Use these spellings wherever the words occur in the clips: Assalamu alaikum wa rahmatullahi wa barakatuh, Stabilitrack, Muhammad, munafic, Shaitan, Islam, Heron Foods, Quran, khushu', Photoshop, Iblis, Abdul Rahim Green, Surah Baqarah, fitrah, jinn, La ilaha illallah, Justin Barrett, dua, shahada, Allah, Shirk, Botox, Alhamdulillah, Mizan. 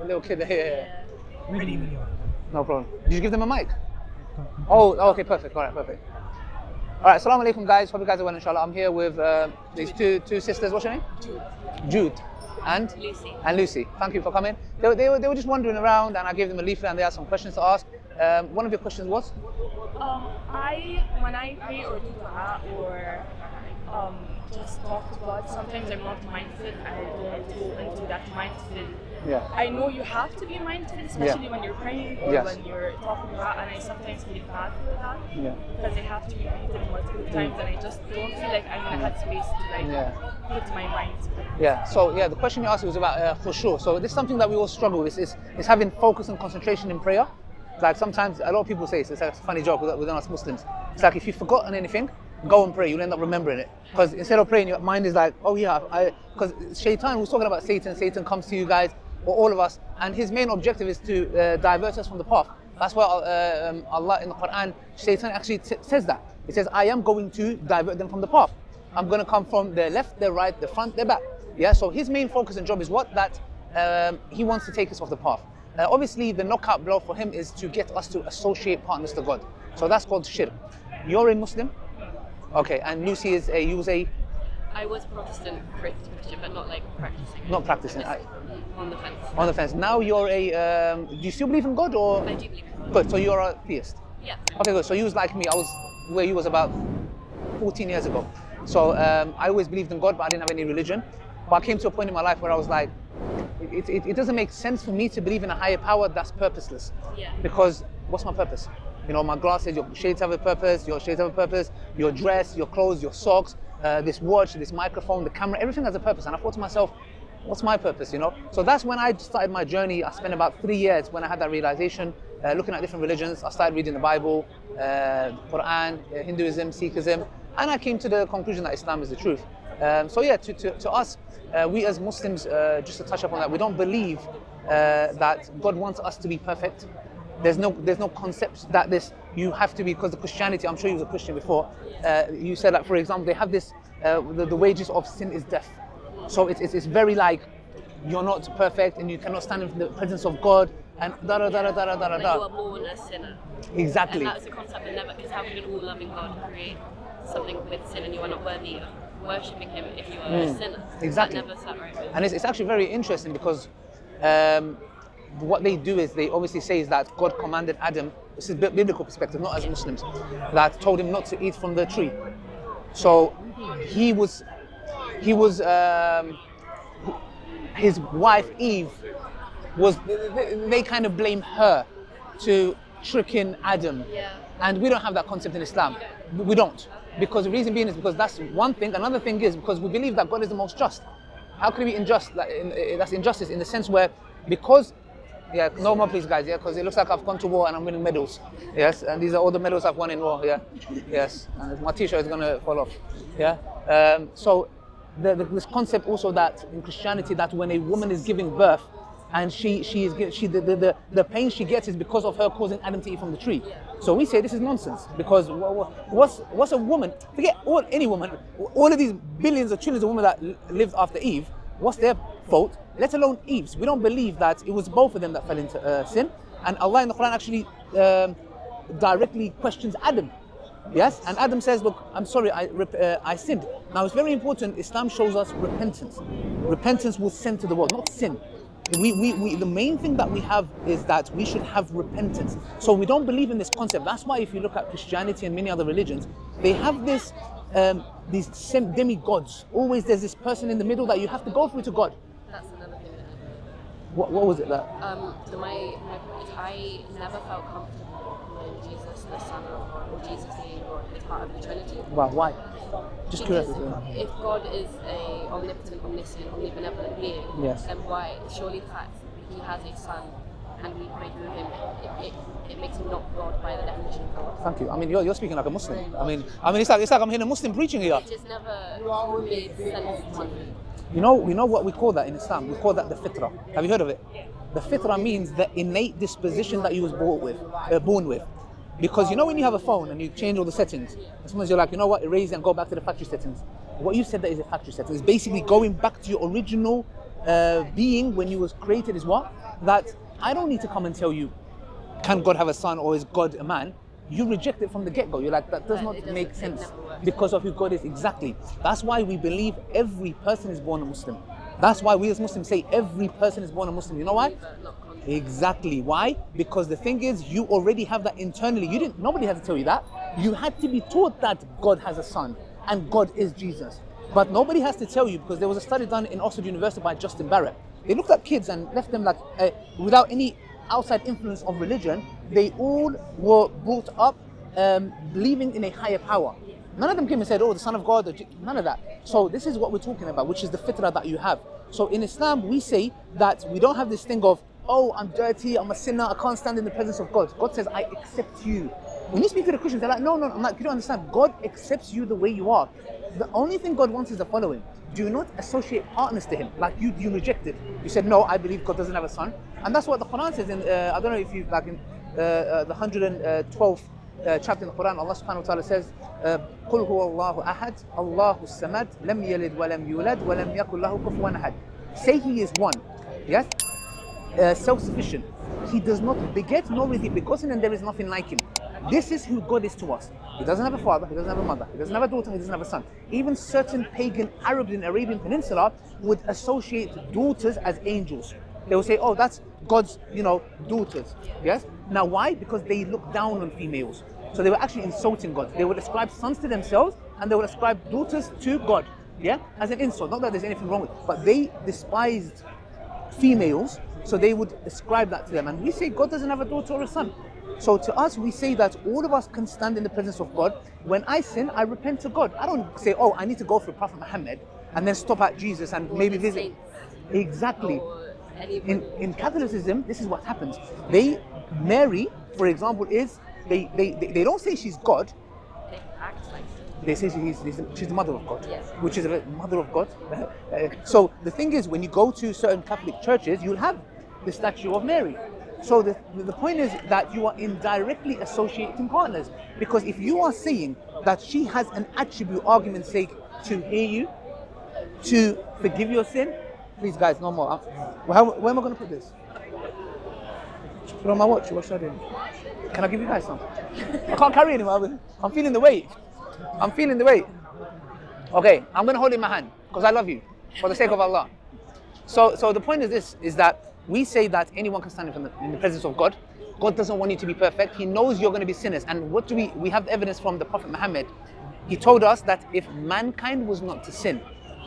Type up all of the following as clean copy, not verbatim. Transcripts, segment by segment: A little kid, yeah. Ready video. No problem. Did you give them a mic? Oh, okay, perfect. All right, perfect. All right, Assalamu alaikum, guys. Hope you guys are well, inshallah. I'm here with these two sisters. What's your name? Jude. And Lucy. Thank you for coming. They were just wandering around, and I gave them a leaflet, and they had some questions to ask. One of your questions was? When I pray or do dua or just talk to God, sometimes I'm not mindful and I don't go into that mindful. Yeah. I know you have to be mindful, especially when you're praying or when you're talking about, and I sometimes feel bad for that because I have to repeat it multiple times and I just don't feel like I'm in a headspace to like put my mind. Yeah. So the question you asked was about khushu'. So this is something that we all struggle with. It's having focus and concentration in prayer. Like sometimes a lot of people say it's like a funny joke within us Muslims. It's like if you've forgotten anything, go and pray, you'll end up remembering it. Because instead of praying, your mind is like, oh yeah, because Shaitan, who's talking about Satan, Satan comes to you guys, or all of us, and his main objective is to divert us from the path. That's why Allah in the Quran, Shaitan actually says that. It says, I am going to divert them from the path. I'm going to come from their left, their right, their front, their back. Yeah, so his main focus and job is what? That he wants to take us off the path. Obviously, the knockout blow for him is to get us to associate partners to God. So that's called Shirk. You're a Muslim? Okay, and Lucy is a, you was a? I was Protestant Christian, but not like practicing. Not practicing. On the fence. On the fence. Now you're a, do you still believe in God or? I do believe in God. Good, so you're a theist? Yeah. Okay, good, so you was like me, I was where you was about 14 years ago. So I always believed in God, but I didn't have any religion. But I came to a point in my life where I was like, it doesn't make sense for me to believe in a higher power that's purposeless. Yeah. Because what's my purpose? You know, my glasses, your shades have a purpose, your shades have a purpose, your dress, your clothes, your socks, this watch, this microphone, the camera, everything has a purpose. And I thought to myself, what's my purpose, you know? So that's when I started my journey. I spent about 3 years when I had that realization, looking at different religions. I started reading the Bible, Quran, Hinduism, Sikhism, and I came to the conclusion that Islam is the truth. So yeah, to us, we as Muslims, just to touch upon that, we don't believe that God wants us to be perfect. There's no concept that this, you have to be, because the Christianity, I'm sure you was a Christian before, you said that, for example, they have this, the wages of sin is death. So it's very like, you're not perfect and you cannot stand in the presence of God and da da da da da da da. You are born a sinner. Exactly. And that's a concept that never, because how can an all-loving God create something with sin and you are not worthy of worshipping him if you are a sinner? Exactly. That never sat right with you. And it's actually very interesting because, what they do is they obviously say is that God commanded Adam, this is biblical perspective, not as Muslims, that told him not to eat from the tree. So his wife Eve was, they kind of blame her to tricking Adam. Yeah. And we don't have that concept in Islam. We don't. Because the reason being is because that's one thing. Another thing is because we believe that God is the most just. How can we be unjust? That's injustice in the sense where, because yeah, no more please guys, yeah, because it looks like I've gone to war and I'm winning medals. Yes, and these are all the medals I've won in war, yeah. Yes, and my t-shirt is going to fall off, yeah. So this concept also that in Christianity that when a woman is giving birth and the pain she gets is because of her causing Adam to eat from the tree. So we say this is nonsense because what's a woman, forget any woman, all of these billions of children of women that lived after Eve, what's their fault, let alone Eve's? We don't believe that it was both of them that fell into sin. And Allah in the Quran actually directly questions Adam. Yes? And Adam says, look, I'm sorry, I sinned. Now it's very important, Islam shows us repentance. Repentance will send to the world, not sin. The main thing that we have is that we should have repentance. So we don't believe in this concept. That's why if you look at Christianity and many other religions, they have this, these same demigods. Always there's this person in the middle that you have to go through to God. That's another thing. What was it that? My point is I never felt comfortable knowing Jesus, the Son of God, or Jesus being God, the part of the Trinity. Wow, why? Just curious. If God is a omnipotent, omniscient, omnibenevolent being, then why? Surely the fact that he has a son and we pray through him, it makes him not God by the definition of God. Thank you. I mean, you're speaking like a Muslim. I mean, it's like I'm hearing a Muslim preaching here. It just never made sense to me. You know what we call that in Islam? We call that the fitrah. Have you heard of it? Yeah. The fitrah means the innate disposition that you was born with. Because you know when you have a phone and you change all the settings, as soon as you're like, you know what, erase and go back to the factory settings. What you said that is a factory setting. It's basically going back to your original being when you was created is what? that I don't need to come and tell you, can God have a son or is God a man? You reject it from the get-go. You're like, that does not make sense because of who God is. Exactly. That's why we believe every person is born a Muslim. That's why we as Muslims say every person is born a Muslim. You know why? Exactly. Why? Because the thing is, you already have that internally. You didn't. Nobody had to tell you that. You had to be taught that God has a son and God is Jesus. But nobody has to tell you, because there was a study done in Oxford University by Justin Barrett. They looked at kids and left them like without any outside influence of religion. They all were brought up believing in a higher power. None of them came and said, oh, the Son of God, none of that. So this is what we're talking about, which is the fitrah that you have. So in Islam, we say that we don't have this thing of, oh, I'm dirty, I'm a sinner, I can't stand in the presence of God. God says, I accept you. When you speak to the Christians, they're like, no, no, I'm like, you don't understand. God accepts you the way you are. The only thing God wants is the following. Do not associate partners to him. Like you rejected. You said, no, I believe God doesn't have a son. And that's what the Quran says. In, I don't know if you, like in the 112th chapter in the Quran, Allah subhanahu wa ta'ala says, قُلْ هُوَ اللَّهُ أَحَدْ اللَّهُ السَّمَدْ لَمْ يَلِدْ وَلَمْ يُولَدْ وَلَمْ يَكُلْ لَهُ كُفُوًا أَحَدْ. Say he is one. Yes? Self-sufficient. He does not beget, nor is he begotten, and there is nothing like him. This is who God is to us. He doesn't have a father, he doesn't have a mother, he doesn't have a daughter, he doesn't have a son. Even certain pagan Arabs in the Arabian Peninsula would associate daughters as angels. They would say, oh, that's God's, you know, daughters. Yes? Now why? Because they look down on females. So they were actually insulting God. They would ascribe sons to themselves and they would ascribe daughters to God. Yeah? As an insult. Not that there's anything wrong with it, but they despised females, so they would ascribe that to them. And we say God doesn't have a daughter or a son. So to us, we say that all of us can stand in the presence of God. When I sin, I repent to God. I don't say, oh, I need to go for Prophet Muhammad and then stop at Jesus and or maybe visit. Saints. Exactly. In Catholicism, this is what happens. They, Mary, for example, is, they don't say she's God. They act like so. They say she's the mother of God, yes. Which is a mother of God. So the thing is, when you go to certain Catholic churches, you'll have the statue of Mary. So the point is that you are indirectly associating partners, because if you are saying that she has an attribute, argument's sake, to hear you, to forgive your sin, please guys, no more. Where am I going to put this? Put on my watch, what should I do? Can I give you guys some? I can't carry anymore, I'm feeling the weight. I'm feeling the weight. Okay, I'm going to hold it in my hand, because I love you, for the sake of Allah. So the point is this, is that we say that anyone can stand in the presence of God. God doesn't want you to be perfect. He knows you're going to be sinners. And what do we have evidence from the Prophet Muhammad. He told us that if mankind was not to sin,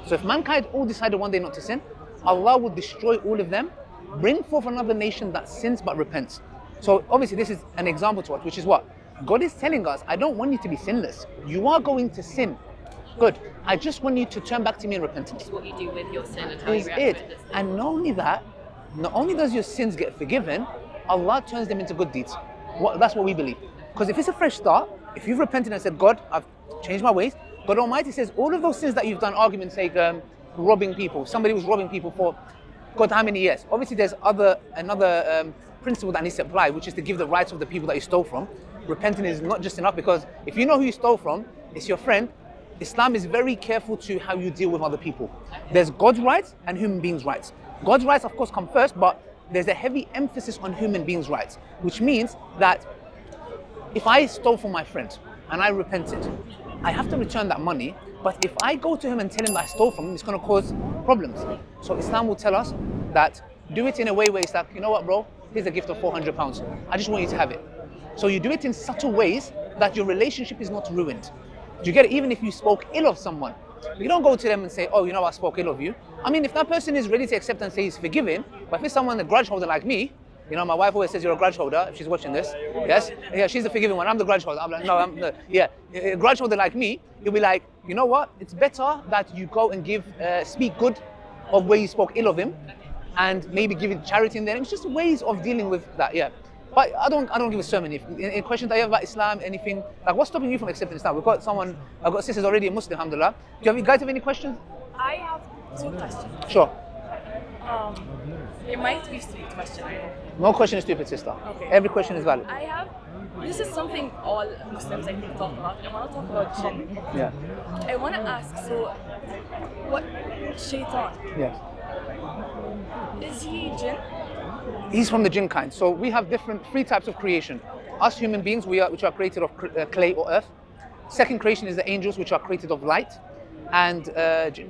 so if mankind all decided one day not to sin, Allah would destroy all of them, bring forth another nation that sins but repents. So obviously this is an example to us, which is what? God is telling us, I don't want you to be sinless. You are going to sin. Good. I just want you to turn back to me in repentance. It's what you do with your sin and how you react with it. And not only that, not only does your sins get forgiven, Allah turns them into good deeds. That's what we believe. Because if it's a fresh start, if you've repented and said, God, I've changed my ways, God Almighty says, all of those sins that you've done, argument's sake, robbing people, somebody was robbing people for God how many years? Obviously there's another principle that needs to apply, which is to give the rights of the people that you stole from. Repenting is not just enough, because if you know who you stole from, it's your friend. Islam is very careful to how you deal with other people. There's God's rights and human beings' rights. God's rights, of course, come first, but there's a heavy emphasis on human beings' rights, which means that if I stole from my friend and I repented, I have to return that money, but if I go to him and tell him that I stole from him, it's going to cause problems. So Islam will tell us that do it in a way where it's like, you know what, bro, here's a gift of £400. I just want you to have it. So you do it in subtle ways that your relationship is not ruined. Do you get it? Even if you spoke ill of someone, you don't go to them and say, oh, you know, I spoke ill of you. I mean, if that person is ready to accept and say he's forgiven, but if it's someone a grudge holder like me, you know, my wife always says you're a grudge holder, if she's watching this, yes? Yeah, she's the forgiving one, I'm the grudge holder. I'm like, no, I'm the, yeah. A grudge holder like me, you'll be like, you know what? It's better that you go and give, speak good of where you spoke ill of him, and maybe give it charity in there. It's just ways of dealing with that, yeah. But I don't give a sermon. If any questions that you have about Islam, anything, like what's stopping you from accepting Islam? We've got someone, I've got sisters already a Muslim, alhamdulillah. Do you guys have any questions? I have two questions. Sure. It might be a stupid question. No question is stupid, sister. Okay. Every question is valid. I have, this is something all Muslims I think talk about. I want to talk about jinn. Yeah. I want to ask, so what, Shaitan? Yes. Is he jinn? He's from the jinn kind. So we have three types of creation. Us human beings, which are created of clay or earth. Second creation is the angels, which are created of light. And you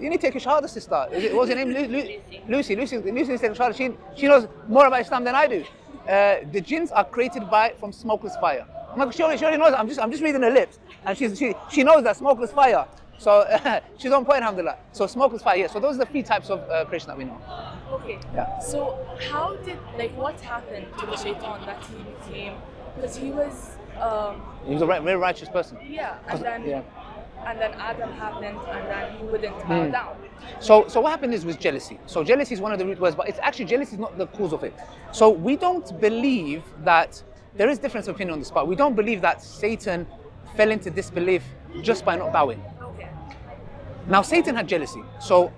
need to take a shahada, sister. What was your name? Lucy. Lucy is taking shahada. She knows more about Islam than I do. The jinns are created from smokeless fire. She already knows. I'm just reading her lips, and she knows that smokeless fire. So she's on point, alhamdulillah. So smokeless fire. Yeah. So those are the three types of creation that we know. Okay. Yeah. So how did what happened to the Shaitan that he became? Because he was a very righteous person. Yeah. And then Adam happened, and then he wouldn't bow down. So what happened was jealousy. So jealousy is one of the root words, but it's actually jealousy is not the cause of it. So we don't believe that there is difference of opinion on this part. We don't believe that Satan fell into disbelief just by not bowing. Okay. Now Satan had jealousy, so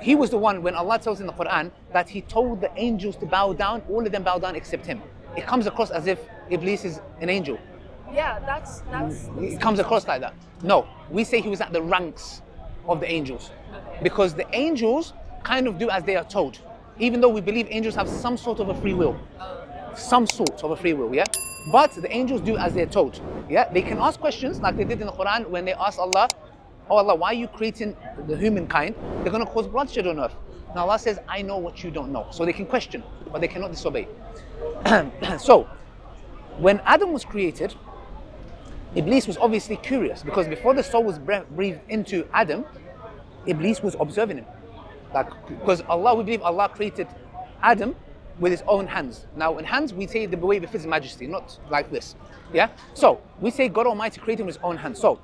he was the one when Allah tells in the Quran that he told the angels to bow down. All of them bow down except him. It comes across as if Iblis is an angel. Yeah, that's it comes across like that. No, we say he was at the ranks of the angels, because the angels kind of do as they are told, even though we believe angels have some sort of a free will. Yeah, but the angels do as they're told. Yeah, they can ask questions like they did in the Quran when they asked Allah, "Oh Allah, why are you creating the humankind? They're going to cause bloodshed on earth." Now Allah says, "I know what you don't know." So they can question, but they cannot disobey. So when Adam was created, Iblis was obviously curious, because before the soul was breathed into Adam, Iblis was observing him. Because we believe Allah created Adam with his own hands. Now in hands we say the way befits majesty, not like this. Yeah? So we say God Almighty created him with his own hands. So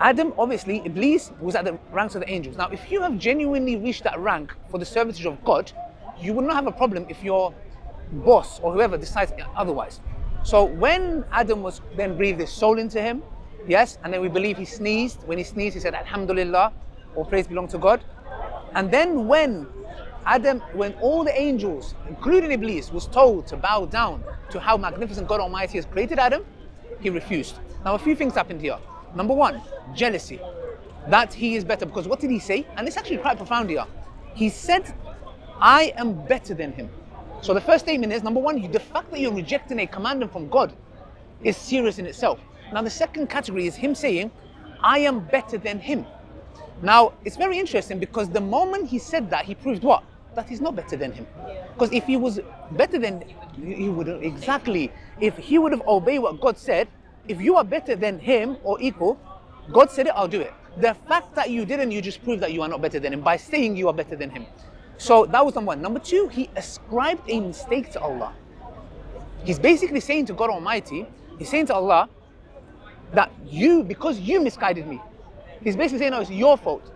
Adam, obviously, Iblis was at the ranks of the angels. Now if you have genuinely reached that rank for the servitude of God, you would not have a problem if your boss or whoever decides otherwise. So when Adam was then breathed his soul into him, yes, and then we believe he sneezed. When he sneezed, he said, Alhamdulillah, or praise belong to God. And then when all the angels, including Iblis, was told to bow down to how magnificent God Almighty has created Adam, he refused. Now a few things happened here. Number one, jealousy, that he is better, because what did he say? And it's actually quite profound here. He said, I am better than him. So the first statement is, number one, the fact that you're rejecting a commandment from God is serious in itself. Now the second category is him saying, I am better than him. Now it's very interesting, because the moment he said that, he proved what? That he's not better than him. Because if he was better than, he wouldn't, exactly. If he would have obeyed what God said, if you are better than him or equal, God said it, I'll do it. The fact that you didn't, you just proved that you are not better than him by saying you are better than him. So that was number one. Number two, he ascribed a mistake to Allah. He's basically saying to God Almighty, he's saying to Allah that because you misguided me. He's basically saying, no, it's your fault.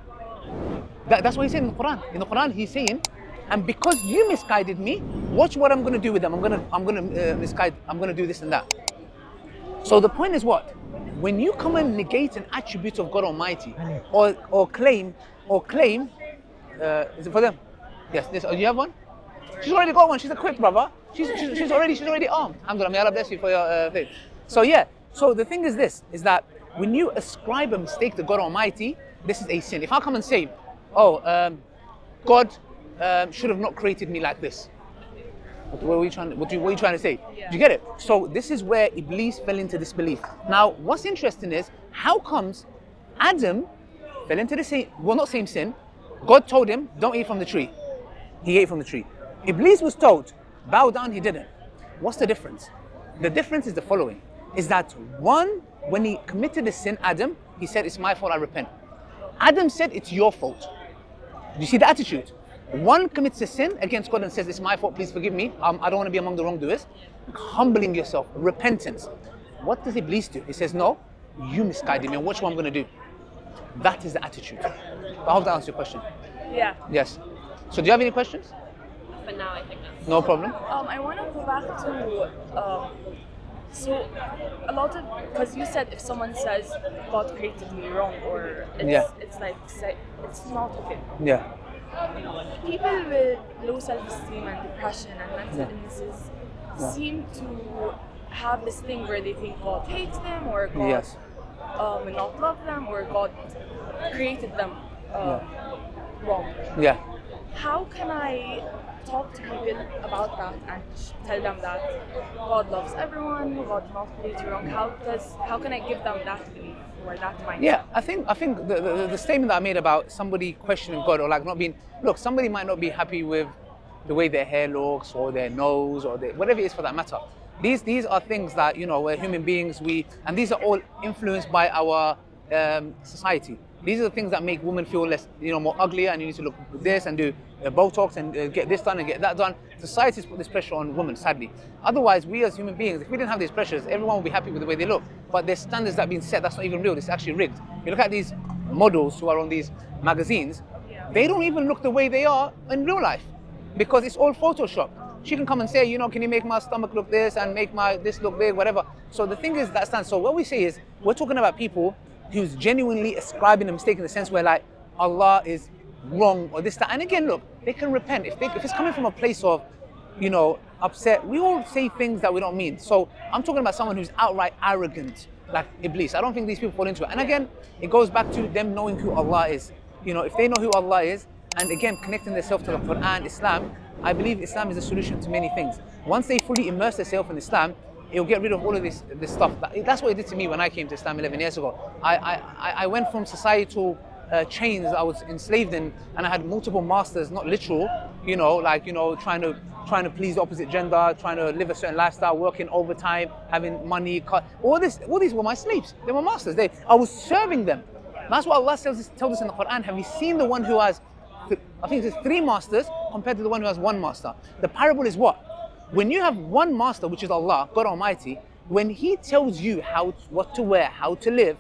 That's what he's saying in the Quran. In the Quran, he's saying, and because you misguided me, watch what I'm going to do with them. I'm going to do this and that. So the point is what? When you come and negate an attribute of God Almighty, or claim, is it for them? Yes, you have one? She's already got one, she's a quick brother. She's already armed. Alhamdulillah, may Allah bless you for your faith. So yeah, so the thing is this, is that when you ascribe a mistake to God Almighty, this is a sin. If I come and say, God should have not created me like this. What are you trying to say? Yeah. Do you get it? So this is where Iblis fell into disbelief. Now, what's interesting is, how comes Adam fell into the same, well, not same sin. God told him, don't eat from the tree. He ate from the tree. Iblis was told, bow down, he didn't. What's the difference? The difference is the following, is that one, when he committed the sin, Adam, he said, it's my fault, I repent. Adam said, it's your fault. You see the attitude? One commits a sin against God and says, it's my fault, please forgive me. I don't want to be among the wrongdoers. Humbling yourself, repentance. What does Iblis do? He says, no, you misguided me, and watch what I'm going to do. That is the attitude. I hope that answers your question. Yeah. Yes. So do you have any questions? For now, I think that's... No problem. I want to go back to... so, a lot of... Because you said if someone says, God created me wrong, or... It's not okay. Yeah. People with low self-esteem and depression and mental illnesses seem to have this thing where they think God hates them, or God... Yes. Will not love them, or God created them wrong. Yeah. How can I talk to people about that and tell them that God loves everyone, God does not lead you wrong? How can I give them that belief or that mindset? Yeah, I think the statement that I made about somebody questioning God or like not being, look, somebody might not be happy with the way their hair looks or their nose or their, whatever it is for that matter. These are things that, you know, we're human beings, and these are all influenced by our society. These are the things that make women feel less, you know, more uglier, and you need to look at this and do Botox and get this done and get that done. Society's put this pressure on women, sadly. Otherwise, we as human beings, if we didn't have these pressures, everyone would be happy with the way they look. But there's standards that have been set, that's not even real, it's actually rigged. You look at these models who are on these magazines, they don't even look the way they are in real life because it's all Photoshop. She can come and say, you know, can you make my stomach look this and make my this look big, whatever. So the thing is that stands. So what we say is, we're talking about people who's genuinely ascribing a mistake in the sense where like Allah is wrong or this, that. And again, look, they can repent. If it's coming from a place of, you know, upset, we all say things that we don't mean. So I'm talking about someone who's outright arrogant, like Iblis. I don't think these people fall into it. And again, it goes back to them knowing who Allah is. You know, if they know who Allah is, and again, connecting themselves to the Quran, Islam, I believe Islam is a solution to many things. Once they fully immerse themselves in Islam, it'll get rid of all of this stuff. That's what it did to me when I came to Islam 11 years ago. I went from societal chains that I was enslaved in, and I had multiple masters, not literal, you know, like, you know, trying to please the opposite gender, trying to live a certain lifestyle, working overtime, having money, all these were my slaves. They were masters. I was serving them. That's what Allah tells us in the Quran. Have you seen the one who has, I think it's 3 masters compared to the one who has 1 master? The parable is what? When you have 1 master, which is Allah, God Almighty, when He tells you what to wear, how to live,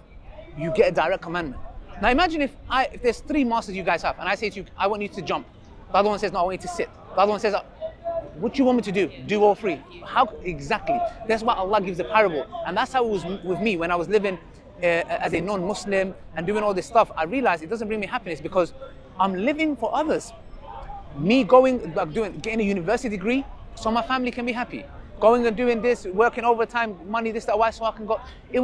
you get a direct commandment. Now imagine if there's 3 masters you guys have, and I say to you, I want you to jump. The other one says, no, I want you to sit. The other one says, what you want me to do? Do all 3. How exactly? That's why Allah gives the parable. And that's how it was with me when I was living as a non-Muslim and doing all this stuff. I realized it doesn't bring me happiness because I'm living for others. Me going, like getting a university degree, so my family can be happy. Going and doing this, working overtime, money, this, that, why, so I can go. I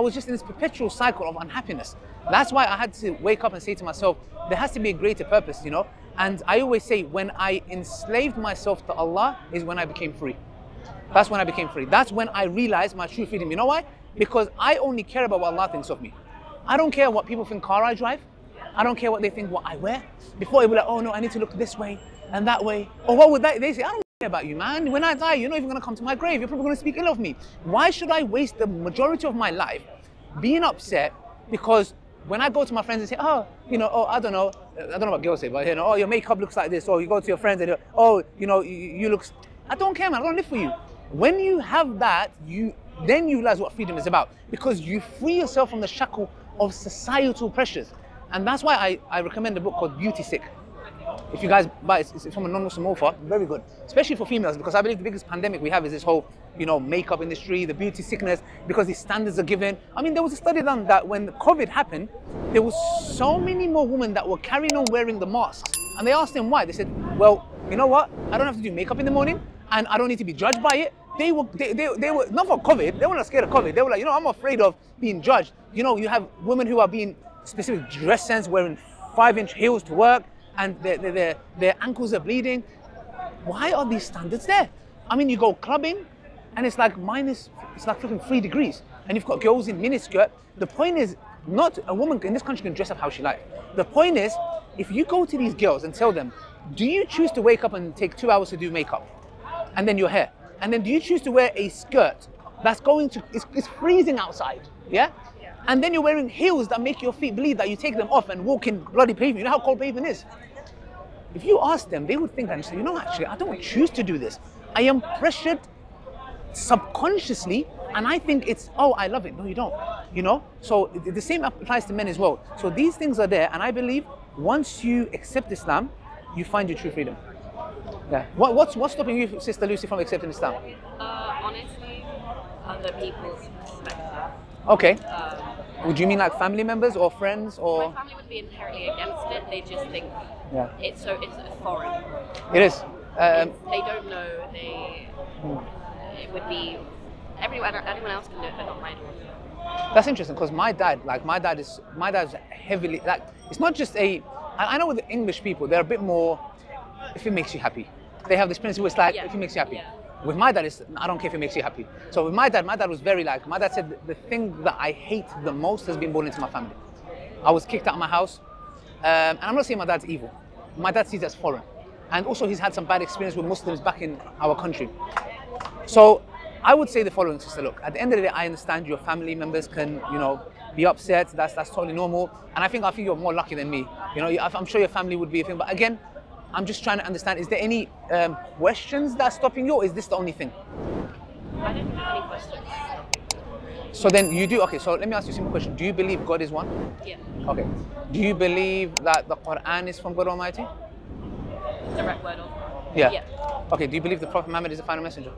was just in this perpetual cycle of unhappiness. That's why I had to wake up and say to myself, there has to be a greater purpose, you know? And I always say, when I enslaved myself to Allah is when I became free. That's when I became free. That's when I realized my true freedom. You know why? Because I only care about what Allah thinks of me. I don't care what people think car I drive. I don't care what they think what I wear. Before it would be like, oh no, I need to look this way and that way. Or what would they say? I don't care about you, man. When I die, you're not even going to come to my grave. You're probably going to speak ill of me. Why should I waste the majority of my life being upset? Because when I go to my friends and say, oh, you know, oh, I don't know what girls say, but you know, oh, your makeup looks like this. Or you go to your friends and you're, oh, you know, you look, I don't care, man. I don't live for you. When you have that, then you realize what freedom is about, because you free yourself from the shackle of societal pressures. And that's why I recommend a book called Beauty Sick. If you guys buy it, it's from a non-Muslim author, very good. Especially for females, because I believe the biggest pandemic we have is this whole, you know, makeup industry, the beauty sickness, because these standards are given. I mean, there was a study done that when COVID happened, there was so many more women that were carrying on wearing the masks. And they asked them why. They said, well, you know what? I don't have to do makeup in the morning, and I don't need to be judged by it. They were not for COVID. They were not scared of COVID. They were like, you know, I'm afraid of being judged. You know, you have women who are being specific dress sense, wearing 5-inch heels to work, and their ankles are bleeding. Why are these standards there? I mean, you go clubbing and it's like it's like freaking 3 degrees, and you've got girls in miniskirt. The point is, not a woman in this country can dress up how she likes. The point is, if you go to these girls and tell them, do you choose to wake up and take 2 hours to do makeup, and then your hair, and then do you choose to wear a skirt that's going to, it's freezing outside, yeah? And then you're wearing heels that make your feet bleed, that you take them off and walk in bloody pavement. You know how cold pavement is? If you ask them, they would think and say, you know, actually, I don't choose to do this. I am pressured subconsciously, and I think it's, oh, I love it. No, you don't, you know? So the same applies to men as well. So these things are there, and I believe once you accept Islam, you find your true freedom. Yeah. What's stopping you, Sister Lucy, from accepting Islam? Honestly, other people's perspective. Okay. Would you mean like family members or friends or? My family would be inherently against it. They just think it's foreign. It is. They don't know. It would be anyone else can do it, but not mine. That's interesting, because my dad is heavily like, it's not just I know with the English people, they're a bit more, if it makes you happy. they have this principle, it's like, if it makes you happy. With my dad, it's, I don't care if it makes you happy. So with my dad was very like, my dad said, the thing that I hate the most has been born into my family. I was kicked out of my house. And I'm not saying my dad's evil. My dad sees it as foreign. And also he's had some bad experience with Muslims back in our country. So I would say the following, sister, look, at the end of the day, I understand your family members can, you know, be upset. That's totally normal. And I think you're more lucky than me. You know, I'm sure your family would be a thing. But again, I'm just trying to understand, is there any questions that are stopping you, or is this the only thing? I don't have any questions. So then you do, okay, so let me ask you a simple question. Do you believe God is one? Yeah. Okay. Do you believe that the Quran is from God Almighty? The right word of God. Yeah. Okay, do you believe the Prophet Muhammad is the final messenger?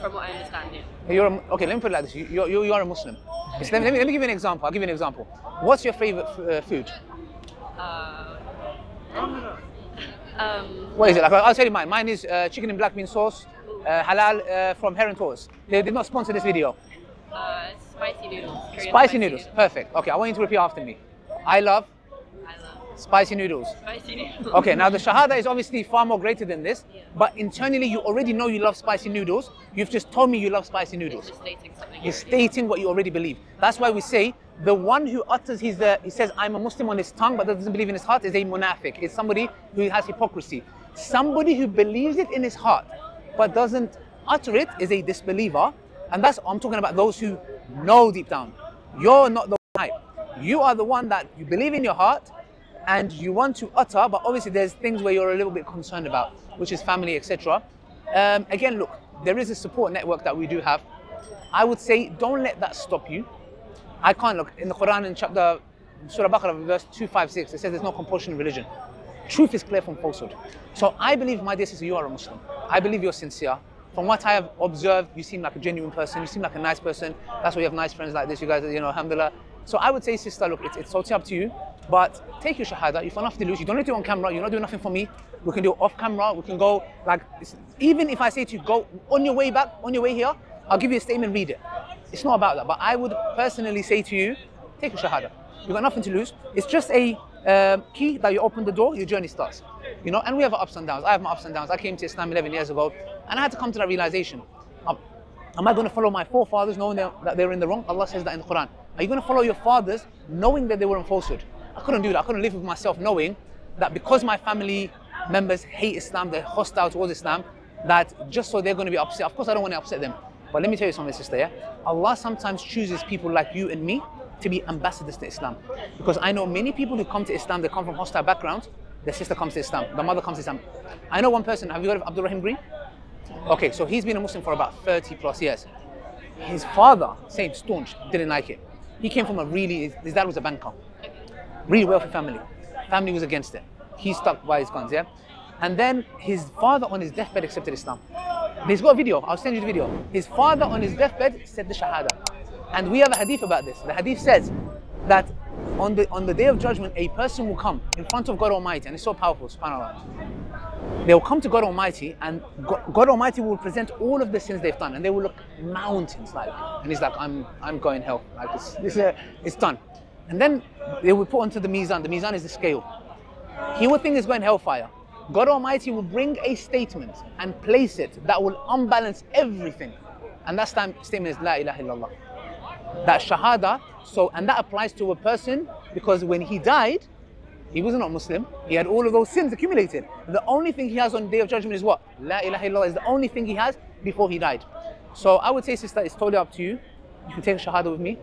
From what I understand, yeah. You're a, okay, let me put it like this. You are a Muslim. So let me give you an example. I'll give you an example. What's your favorite food? What is it? Like, I'll tell you mine. Mine is chicken and black bean sauce, halal from Heron Foods. They did not sponsor this video. Spicy noodles. Spicy noodles. Perfect. Okay, I want you to repeat after me. I love spicy noodles. Spicy noodles. Okay, now the shahada is obviously far more greater than this, but internally you already know you love spicy noodles. You've just told me you love spicy noodles. It's just stating something. You're stating what you already believe. That's why we say the one who utters he says I'm a Muslim on his tongue but doesn't believe in his heart is a munafic. It's somebody who has hypocrisy. Somebody who believes it in his heart but doesn't utter it is a disbeliever. And that's, I'm talking about those who know deep down. You're not the type. You are the one that you believe in your heart and you want to utter, but obviously there's things where you're a little bit concerned about, which is family, etc. Again, look, there is a support network that we do have. I would say don't let that stop you. I can't look, in the Quran in chapter, Surah Baqarah, verse 256, it says there's no compulsion in religion. Truth is clear from falsehood. So I believe, my dear sister, you are a Muslim. I believe you're sincere. From what I have observed, you seem like a genuine person, you seem like a nice person. That's why you have nice friends like this, you guys, you know, alhamdulillah. So I would say, sister, look, it's totally up to you, but take your shahada. You fall off the loose, you don't need to do it on camera, you're not doing nothing for me. We can do it off camera, we can go, like, even if I say to you, go on your way back, on your way here, I'll give you a statement, read it. It's not about that, but I would personally say to you, take your shahada. You've got nothing to lose. It's just a key that you open the door, your journey starts. You know, and we have our ups and downs. I have my ups and downs. I came to Islam 11 years ago, and I had to come to that realization. Am I going to follow my forefathers knowing that they were in the wrong? Allah says that in the Quran. Are you going to follow your fathers knowing that they were in falsehood? I couldn't do that. I couldn't live with myself knowing that because my family members hate Islam, they're hostile towards Islam, that just so they're going to be upset. Of course, I don't want to upset them. But let me tell you something, sister, yeah? Allah sometimes chooses people like you and me to be ambassadors to Islam. Because I know many people who come to Islam, they come from hostile backgrounds. Their sister comes to Islam, the mother comes to Islam. I know one person, have you heard of Abdul Rahim Green? Okay, so he's been a Muslim for about 30 plus years. His father, same staunch, didn't like it. He came from a really, his dad was a banker. Really wealthy family. Family was against it. He stuck by his guns, yeah? And then his father on his deathbed accepted Islam. He's got a video, I'll send you the video. His father on his deathbed said the shahada. And we have a hadith about this. The hadith says that on the day of judgment, a person will come in front of God Almighty, and it's so powerful, subhanAllah. They will come to God Almighty, and God Almighty will present all of the sins they've done, and they will look mountains like, and he's like, I'm going hell, like it's done. And then they will put onto the Mizan. The Mizan is the scale. He will think he's going hellfire. God Almighty will bring a statement and place it that will unbalance everything. And that statement is La ilaha illallah. That shahada, so, and that applies to a person because when he died, he was not Muslim. He had all of those sins accumulated. The only thing he has on the day of judgment is what? La ilaha illallah is the only thing he has before he died. So I would say, sister, it's totally up to you. You can take a shahada with me.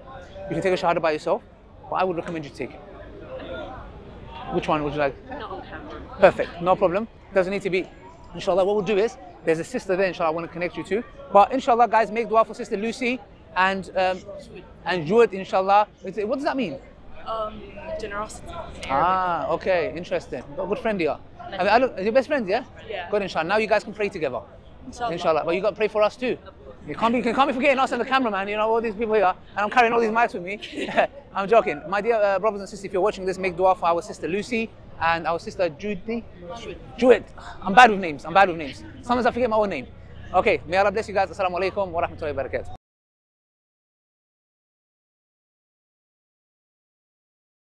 You can take a shahada by yourself. But I would recommend you take it. Which one would you like? Not on camera. Perfect, no problem. Doesn't need to be. Inshallah, what we'll do is, there's a sister there, inshallah, I want to connect you to. But inshallah, guys, make dua for Sister Lucy. And Jewett, inshallah. What does that mean? Generosity. Ah, okay, interesting. Good friend here. Are you best friends, yeah? Yeah. Good, inshallah. Now you guys can pray together. Inshallah. Inshallah. But you got to pray for us too. You can't be forgetting us and the cameraman, you know, all these people here. And I'm carrying all these mics with me. I'm joking. My dear brothers and sisters, if you're watching this, make dua for our sister Lucy and our sister Judy. Jewett. I'm bad with names. Sometimes I forget my own name. Okay, may Allah bless you guys. Assalamu alaikum wa rahmatullahi wa barakatuh.